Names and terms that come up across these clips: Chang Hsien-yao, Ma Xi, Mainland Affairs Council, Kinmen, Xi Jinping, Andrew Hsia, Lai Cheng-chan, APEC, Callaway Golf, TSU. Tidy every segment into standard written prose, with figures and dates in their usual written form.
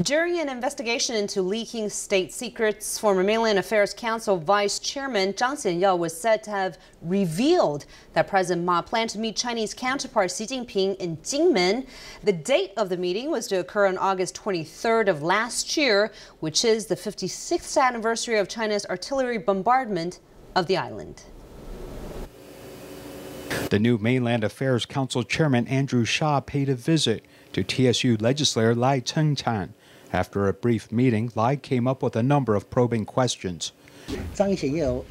During an investigation into leaking state secrets, former Mainland Affairs Council Vice Chairman Chang Hsien-yao was said to have revealed that President Ma planned to meet Chinese counterpart Xi Jinping in Kinmen. The date of the meeting was to occur on August 23rd of last year, which is the 56th anniversary of China's artillery bombardment of the island. The new Mainland Affairs Council Chairman Andrew Hsia paid a visit to TSU legislator Lai Cheng-chan. After a brief meeting, Lai came up with a number of probing questions. Chang Hsien-yao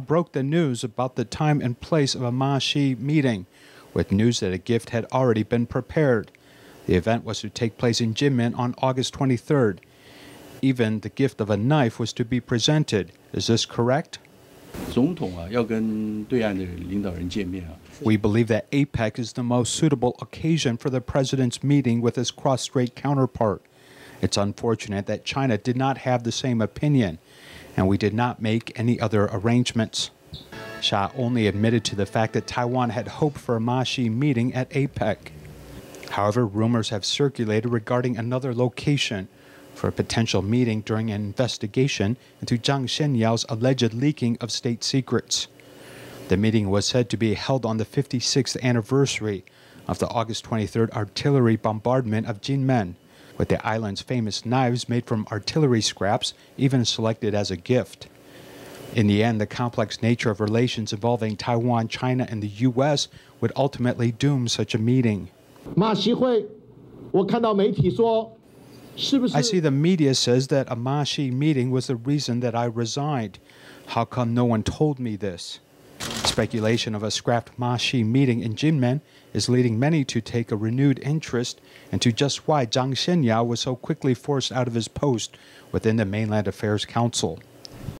broke the news about the time and place of a Ma Xi meeting, with news that a gift had already been prepared. The event was to take place in Kinmen on August 23rd. Even the gift of a knife was to be presented. Is this correct? We believe that APEC is the most suitable occasion for the president's meeting with his cross-strait counterpart. It's unfortunate that China did not have the same opinion, and we did not make any other arrangements. Hsia only admitted to the fact that Taiwan had hoped for a Ma Xi meeting at APEC. However, rumors have circulated regarding another location for a potential meeting during an investigation into Chang Hsien-yao's alleged leaking of state secrets. The meeting was said to be held on the 56th anniversary of the August 23rd artillery bombardment of Kinmen, with the island's famous knives made from artillery scraps even selected as a gift. In the end, the complex nature of relations involving Taiwan, China, and the U.S. would ultimately doom such a meeting. I see the media says that a Ma Xi meeting was the reason that I resigned. How come no one told me this? Speculation of a scrapped Ma Xi meeting in Kinmen is leading many to take a renewed interest into just why Chang Hsien-yao was so quickly forced out of his post within the Mainland Affairs Council.